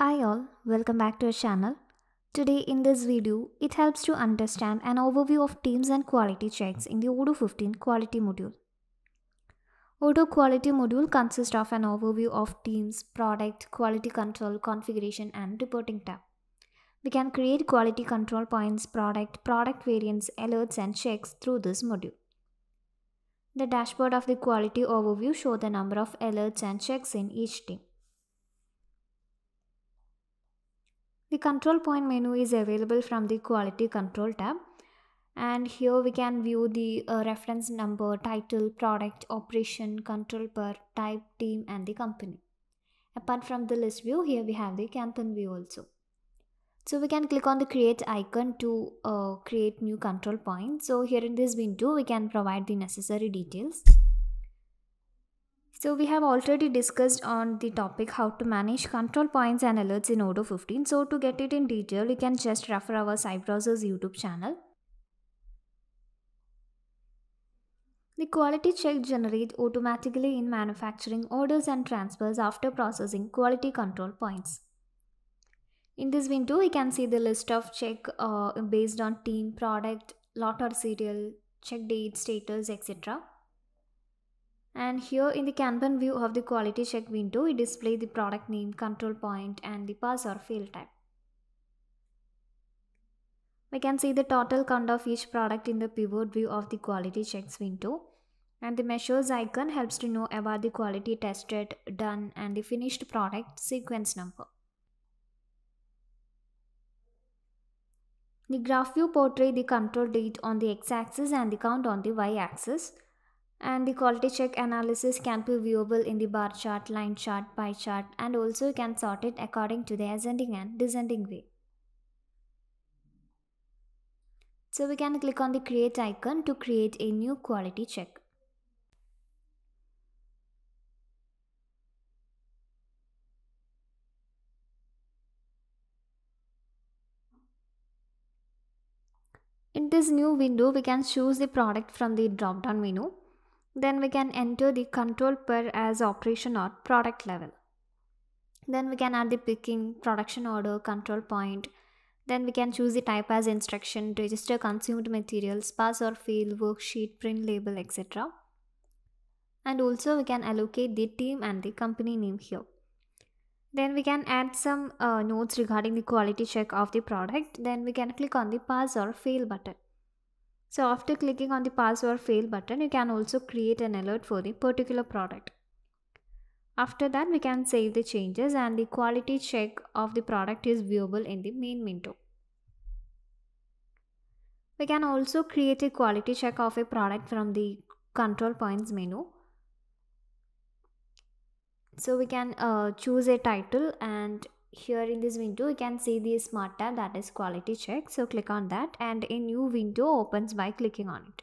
Hi all, welcome back to our channel. Today in this video, it helps to understand an overview of teams and quality checks in the Odoo 15 quality module. Odoo quality module consists of an overview of teams, product, quality control, configuration and reporting tab. We can create quality control points, product variants, alerts and checks through this module. The dashboard of the quality overview shows the number of alerts and checks in each team. The control point menu is available from the quality control tab, and here we can view the reference number, title, product, operation, control per, type, team and the company. Apart from the list view, here we have the campaign view also. So we can click on the create icon to create new control point. So here in this window, we can provide the necessary details. So we have already discussed on the topic how to manage control points and alerts in Odoo 15. So to get it in detail, you can just refer our Cybrosys YouTube channel. The quality check generates automatically in manufacturing orders and transfers after processing quality control points. In this window, we can see the list of check based on team, product, lot or serial, check date, status, etc. And here in the Kanban view of the quality check window, we display the product name, control point and the pass or fail type. We can see the total count of each product in the pivot view of the quality checks window. And the measures icon helps to know about the quality tested, done and the finished product sequence number. The graph view portrays the control date on the x-axis and the count on the y-axis. And the quality check analysis can be viewable in the bar chart, line chart, pie chart, and also you can sort it according to the ascending and descending way. So we can click on the create icon to create a new quality check. In this new window, we can choose the product from the drop down menu. Then we can enter the control per as operation or product level. Then we can add the picking, production order, control point. Then we can choose the type as instruction, register consumed materials, pass or fail, worksheet, print label, etc. And also we can allocate the team and the company name here. Then we can add some notes regarding the quality check of the product. Then we can click on the pass or fail button. So after clicking on the pass or fail button, you can also create an alert for the particular product. After that, we can save the changes and the quality check of the product is viewable in the main window. We can also create a quality check of a product from the control points menu. So we can choose a title, and here in this window you can see the smart tab, that is quality check. So click on that and a new window opens by clicking on it.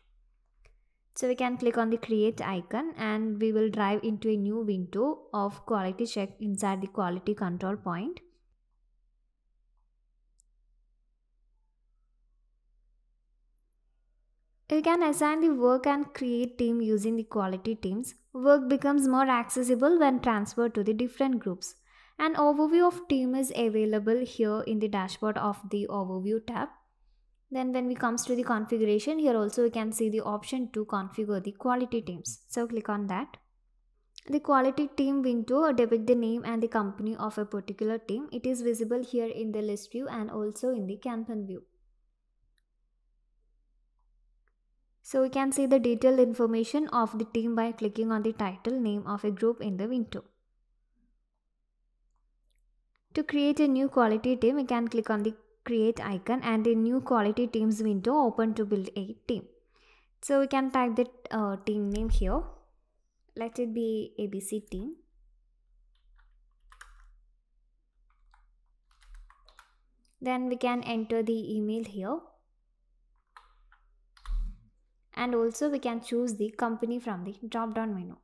So we can click on the create icon and we will drive into a new window of quality check inside the quality control point. You can assign the work and create team using the quality teams. Work becomes more accessible when transferred to the different groups. An overview of team is available here in the dashboard of the overview tab. Then when it comes to the configuration, here also you can see the option to configure the quality teams. So click on that. The quality team window depicts the name and the company of a particular team. It is visible here in the list view and also in the campaign view. So you can see the detailed information of the team by clicking on the title, name of a group in the window. To create a new quality team, we can click on the create icon and a new quality teams window open to build a team. So we can type the team name here. Let it be ABC team. Then we can enter the email here. And also we can choose the company from the drop down menu.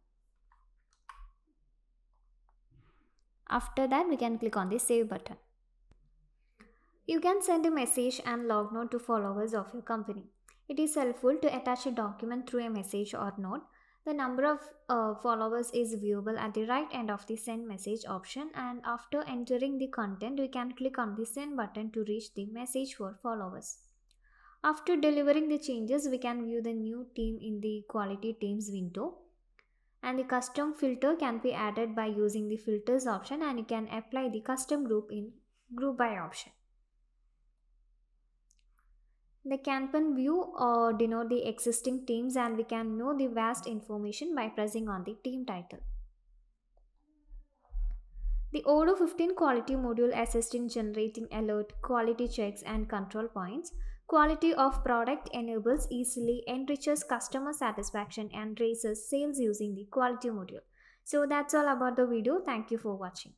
After that, we can click on the save button. You can send a message and log note to followers of your company. It is helpful to attach a document through a message or note. The number of followers is viewable at the right end of the send message option, and after entering the content, we can click on the send button to reach the message for followers. After delivering the changes, we can view the new team in the quality teams window, and the custom filter can be added by using the filters option, and you can apply the custom group in group by option. The campaign view denotes the existing teams, and we can know the vast information by pressing on the team title. The Odoo 15 quality module assists in generating alert, quality checks and control points. Quality of product enables easily, enriches customer satisfaction and raises sales using the quality module. So that's all about the video. Thank you for watching.